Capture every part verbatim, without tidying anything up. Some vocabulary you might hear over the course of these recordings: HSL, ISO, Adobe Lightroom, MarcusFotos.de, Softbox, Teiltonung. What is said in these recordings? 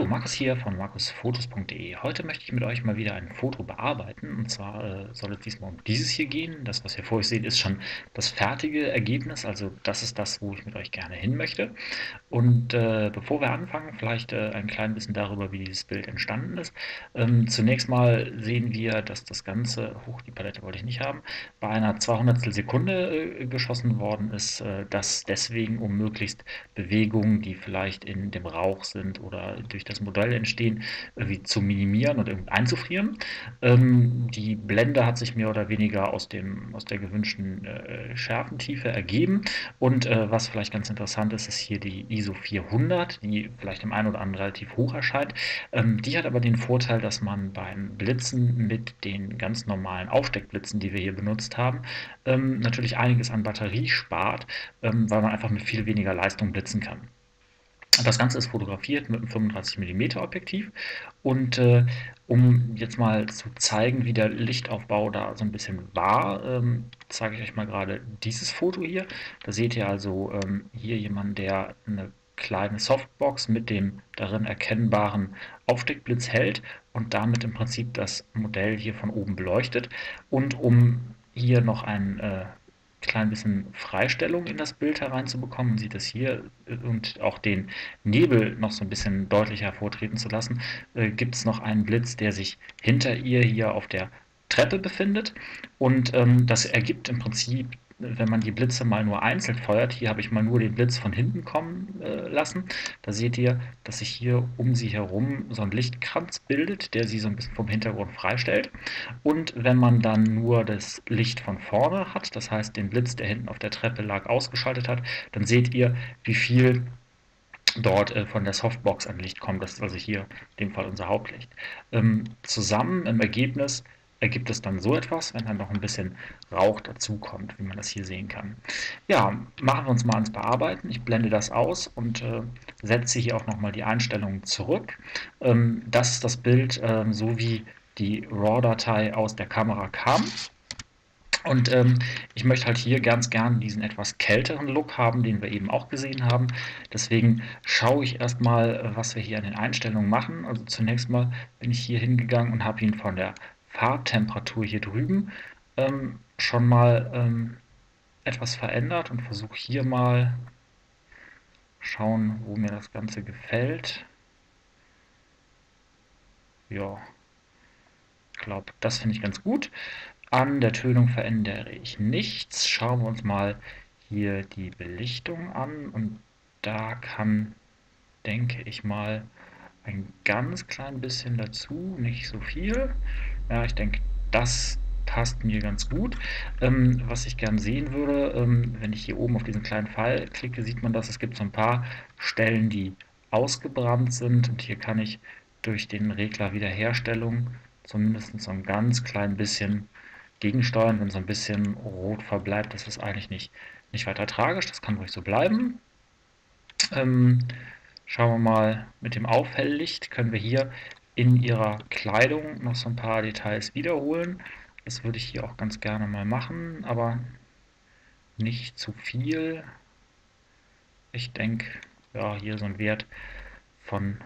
Hallo, Markus hier von Marcus Fotos punkt de. Heute möchte ich mit euch mal wieder ein Foto bearbeiten. Und zwar äh, soll es diesmal um dieses hier gehen. Das, was ihr vor euch seht, ist schon das fertige Ergebnis. Also das ist das, wo ich mit euch gerne hin möchte. Und äh, bevor wir anfangen, vielleicht äh, ein klein bisschen darüber, wie dieses Bild entstanden ist. Ähm, zunächst mal sehen wir, dass das Ganze, hoch, die Palette wollte ich nicht haben, bei einer zweihundertstel Sekunde äh, geschossen worden ist. Äh, das deswegen um möglichst Bewegungen, die vielleicht in dem Rauch sind oder durch durch das Modell entstehen, wie zu minimieren und irgendwie einzufrieren. Ähm, die Blende hat sich mehr oder weniger aus, dem, aus der gewünschten äh, Schärfentiefe ergeben. Und äh, was vielleicht ganz interessant ist, ist hier die I S O vierhundert, die vielleicht dem einen oder anderen relativ hoch erscheint. Ähm, die hat aber den Vorteil, dass man beim Blitzen mit den ganz normalen Aufsteckblitzen, die wir hier benutzt haben, ähm, natürlich einiges an Batterie spart, ähm, weil man einfach mit viel weniger Leistung blitzen kann. Das Ganze ist fotografiert mit einem fünfunddreißig Millimeter Objektiv und äh, um jetzt mal zu zeigen, wie der Lichtaufbau da so ein bisschen war, ähm, zeige ich euch mal gerade dieses Foto hier. Da seht ihr also ähm, hier jemanden, der eine kleine Softbox mit dem darin erkennbaren Aufsteckblitz hält und damit im Prinzip das Modell hier von oben beleuchtet. Und um hier noch ein äh, klein bisschen Freistellung in das Bild hereinzubekommen, man sieht das hier, und auch den Nebel noch so ein bisschen deutlicher hervortreten zu lassen, äh, gibt es noch einen Blitz, der sich hinter ihr hier auf der Treppe befindet, und ähm, das ergibt im Prinzip, wenn man die Blitze mal nur einzeln feuert, hier habe ich mal nur den Blitz von hinten kommen äh, lassen, da seht ihr, dass sich hier um sie herum so ein Lichtkranz bildet, der sie so ein bisschen vom Hintergrund freistellt. Und wenn man dann nur das Licht von vorne hat, das heißt den Blitz, der hinten auf der Treppe lag, ausgeschaltet hat, dann seht ihr, wie viel dort äh, von der Softbox an Licht kommt. Das ist also hier in dem Fall unser Hauptlicht. Ähm, zusammen im Ergebnis ergibt es dann so etwas, wenn dann noch ein bisschen Rauch dazukommt, wie man das hier sehen kann. Ja, machen wir uns mal ans Bearbeiten. Ich blende das aus und äh, setze hier auch nochmal die Einstellungen zurück. Ähm, das ist das Bild, ähm, so wie die RAW-Datei aus der Kamera kam. Und ähm, ich möchte halt hier ganz gern diesen etwas kälteren Look haben, den wir eben auch gesehen haben. Deswegen schaue ich erstmal, was wir hier an den Einstellungen machen. Also zunächst mal bin ich hier hingegangen und habe ihn von der Farbtemperatur hier drüben ähm, schon mal ähm, etwas verändert und versuche hier mal schauen, wo mir das Ganze gefällt. Ja, ich glaube, das finde ich ganz gut. An der Tönung verändere ich nichts. Schauen wir uns mal hier die Belichtung an, und da kann, denke ich mal, ein ganz klein bisschen dazu, nicht so viel. Ja, ich denke, das passt mir ganz gut. Ähm, was ich gern sehen würde, ähm, wenn ich hier oben auf diesen kleinen Pfeil klicke, sieht man, dass es gibt so ein paar Stellen, die ausgebrannt sind. Und hier kann ich durch den Regler Wiederherstellung zumindest so ein ganz klein bisschen gegensteuern. Wenn so ein bisschen rot verbleibt, das ist eigentlich nicht, nicht weiter tragisch. Das kann ruhig so bleiben. Ähm, Schauen wir mal, mit dem Auffälllicht können wir hier in ihrer Kleidung noch so ein paar Details wiederholen. Das würde ich hier auch ganz gerne mal machen, aber nicht zu viel. Ich denke, ja, hier so ein Wert von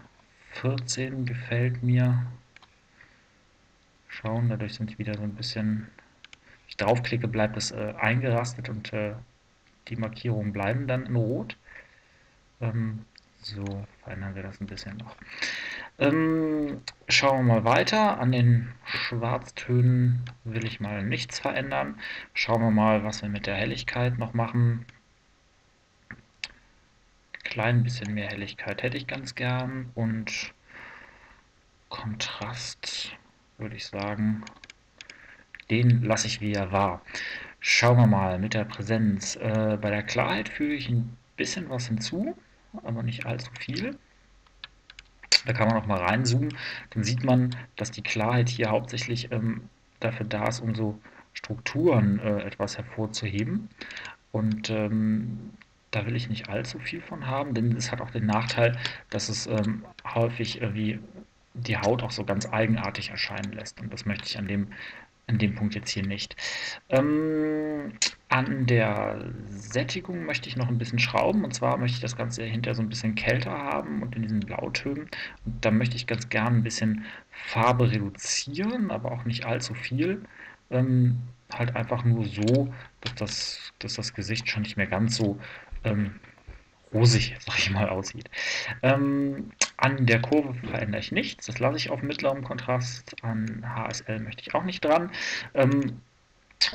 vierzehn gefällt mir. Schauen, dadurch sind wieder so ein bisschen, wenn ich draufklicke, bleibt es äh, eingerastet und äh, die Markierungen bleiben dann in Rot. Ähm, So, verändern wir das ein bisschen noch. Ähm, schauen wir mal weiter. An den Schwarztönen will ich mal nichts verändern. Schauen wir mal, was wir mit der Helligkeit noch machen. Klein bisschen mehr Helligkeit hätte ich ganz gern. Und Kontrast, würde ich sagen, den lasse ich, wie er war. Schauen wir mal mit der Präsenz. Äh, bei der Klarheit füge ich ein bisschen was hinzu, aber nicht allzu viel. Da kann man auch mal reinzoomen, dann sieht man, dass die Klarheit hier hauptsächlich ähm, dafür da ist, um so Strukturen äh, etwas hervorzuheben. Und ähm, da will ich nicht allzu viel von haben, denn es hat auch den Nachteil, dass es ähm, häufig irgendwie die Haut auch so ganz eigenartig erscheinen lässt. Und das möchte ich an dem, an dem Punkt jetzt hier nicht. Ähm, An der Sättigung möchte ich noch ein bisschen schrauben, und zwar möchte ich das Ganze hinterher so ein bisschen kälter haben und in diesen Blautönen. Und da möchte ich ganz gern ein bisschen Farbe reduzieren, aber auch nicht allzu viel. Ähm, halt einfach nur so, dass das, dass das Gesicht schon nicht mehr ganz so ähm, rosig, sag ich mal, aussieht. Ähm, an der Kurve verändere ich nichts, das lasse ich auf mittlerem Kontrast. An H S L möchte ich auch nicht dran. Ähm,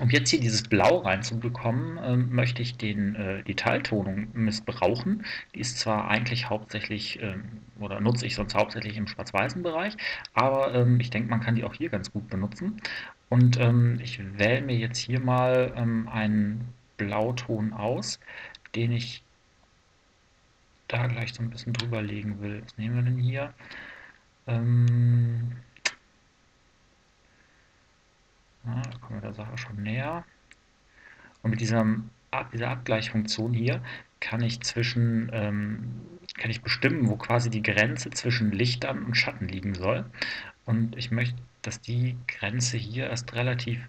Um jetzt hier dieses Blau reinzubekommen, ähm, möchte ich den, äh, die Teiltonung missbrauchen. Die ist zwar eigentlich hauptsächlich, ähm, oder nutze ich sonst hauptsächlich im schwarz-weißen Bereich, aber ähm, ich denke, man kann die auch hier ganz gut benutzen. Und ähm, ich wähle mir jetzt hier mal ähm, einen Blauton aus, den ich da gleich so ein bisschen drüber legen will. Was nehmen wir denn hier? Ähm... Na, da kommen wir der Sache schon näher. Und mit diesem, dieser Abgleichfunktion hier kann ich zwischen ähm, kann ich bestimmen, wo quasi die Grenze zwischen Lichtern und Schatten liegen soll. Und ich möchte, dass die Grenze hier erst relativ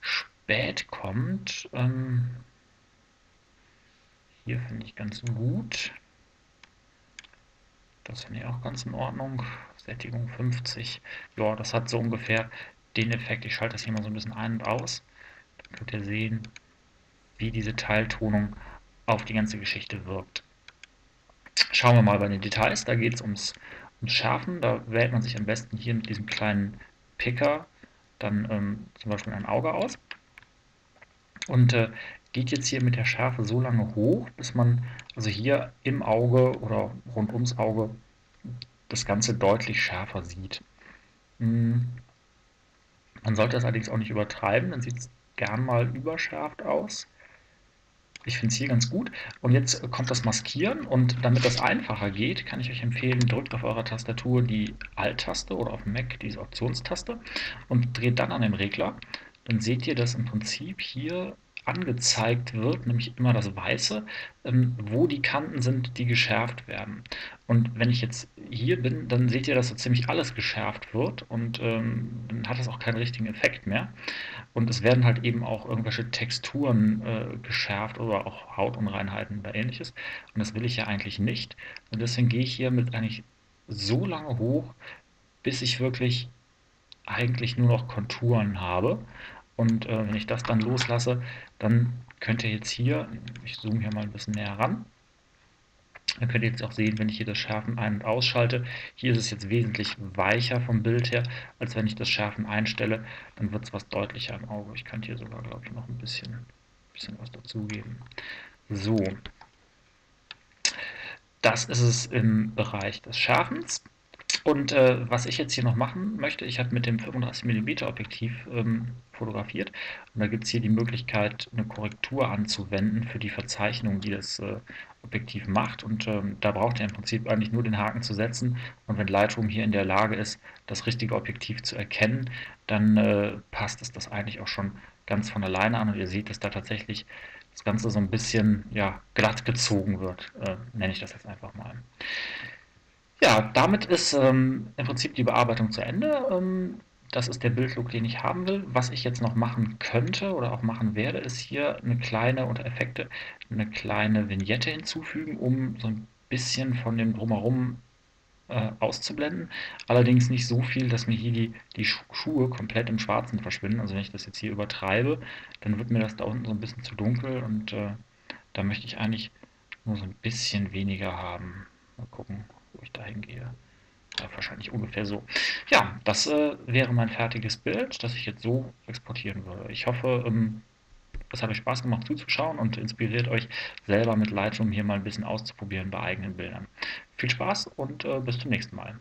spät kommt. Ähm, hier finde ich ganz gut. Das finde ich auch ganz in Ordnung. Sättigung fünfzig. Ja, das hat so ungefähr den Effekt. Ich schalte das hier mal so ein bisschen ein und aus. Dann könnt ihr sehen, wie diese Teiltonung auf die ganze Geschichte wirkt. Schauen wir mal bei den Details. Da geht es ums, ums Schärfen. Da wählt man sich am besten hier mit diesem kleinen Picker dann ähm, zum Beispiel ein Auge aus und äh, geht jetzt hier mit der Schärfe so lange hoch, bis man also hier im Auge oder rund ums Auge das Ganze deutlich schärfer sieht. Hm. Man sollte das allerdings auch nicht übertreiben, dann sieht es gern mal überschärft aus. Ich finde es hier ganz gut. Und jetzt kommt das Maskieren, und damit das einfacher geht, kann ich euch empfehlen, drückt auf eurer Tastatur die Alt-Taste oder auf dem Mac diese Optionstaste und dreht dann an den Regler. Dann seht ihr, dass im Prinzip hier angezeigt wird, nämlich immer das Weiße, wo die Kanten sind, die geschärft werden. Und wenn ich jetzt hier bin, dann seht ihr, dass so ziemlich alles geschärft wird, und ähm, dann hat das auch keinen richtigen Effekt mehr. Und es werden halt eben auch irgendwelche Texturen äh, geschärft oder auch Hautunreinheiten oder ähnliches. Und das will ich ja eigentlich nicht. Und deswegen gehe ich hier mit eigentlich so lange hoch, bis ich wirklich eigentlich nur noch Konturen habe. Und äh, wenn ich das dann loslasse, dann könnt ihr jetzt hier, ich zoome hier mal ein bisschen näher ran, dann könnt ihr jetzt auch sehen, wenn ich hier das Schärfen ein- und ausschalte, hier ist es jetzt wesentlich weicher vom Bild her, als wenn ich das Schärfen einstelle, dann wird es was deutlicher im Auge. Ich könnte hier sogar, glaube ich, noch ein bisschen, ein bisschen was dazugeben. So, das ist es im Bereich des Schärfens. Und äh, was ich jetzt hier noch machen möchte, ich habe mit dem fünfunddreißig Millimeter Objektiv ähm, fotografiert, und da gibt es hier die Möglichkeit, eine Korrektur anzuwenden für die Verzeichnung, die das äh, Objektiv macht, und ähm, da braucht ihr im Prinzip eigentlich nur den Haken zu setzen, und wenn Lightroom hier in der Lage ist, das richtige Objektiv zu erkennen, dann äh, passt es das eigentlich auch schon ganz von alleine an, und ihr seht, dass da tatsächlich das Ganze so ein bisschen, ja, glatt gezogen wird, äh, nenne ich das jetzt einfach mal. Ja, damit ist ähm, im Prinzip die Bearbeitung zu Ende. Ähm, das ist der Bildlook, den ich haben will. Was ich jetzt noch machen könnte oder auch machen werde, ist hier eine kleine, unter Effekte, eine kleine Vignette hinzufügen, um so ein bisschen von dem Drumherum äh, auszublenden. Allerdings nicht so viel, dass mir hier die, die Schuhe komplett im Schwarzen verschwinden. Also wenn ich das jetzt hier übertreibe, dann wird mir das da unten so ein bisschen zu dunkel, und äh, da möchte ich eigentlich nur so ein bisschen weniger haben. Mal gucken, wo ich dahin gehe. Ja, wahrscheinlich ungefähr so. Ja, das äh, wäre mein fertiges Bild, das ich jetzt so exportieren würde. Ich hoffe, ähm, das hat euch Spaß gemacht zuzuschauen und inspiriert euch selber mit Lightroom hier mal ein bisschen auszuprobieren bei eigenen Bildern. Viel Spaß und äh, bis zum nächsten Mal.